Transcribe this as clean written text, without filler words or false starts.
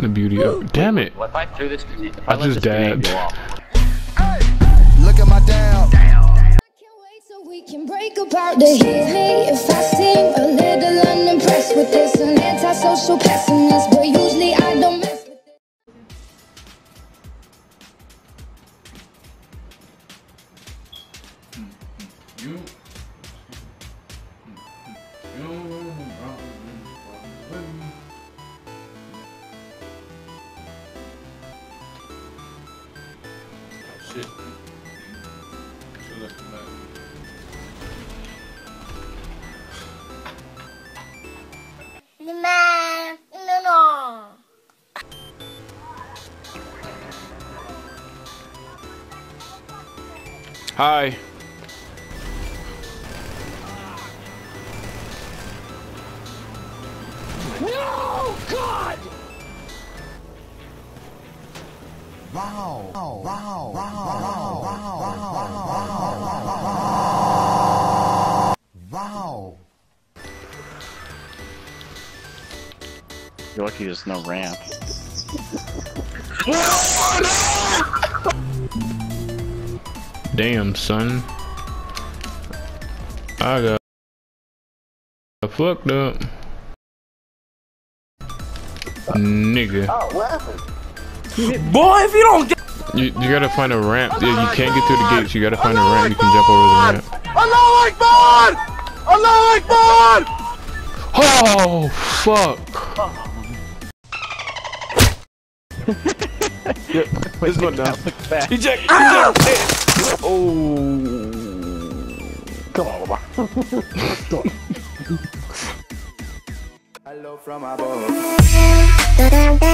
The beauty of... Damn it! What if I threw this grenade? I just dabbed. Look at my dab. I can't wait so we can break apart. They hear me if I seem a little unimpressed with this. An antisocial pessimist, but usually I don't mess with it. Shit. No. Hi. No, God. Wow. Wow. Wow. Wow. Wow. Wow. You're lucky there's no ramp. Damn, son. I got fucked up. Nigga. Oh, what happened? Boy, if you don't get... You gotta find a ramp. Yeah, you can't get through the gates. You gotta find a ramp. You can jump over the ramp. Allah Akbar! Allah Akbar! Oh, fuck. This one down. Eject! Eject! Oh. Come on, Obama. Hello from above.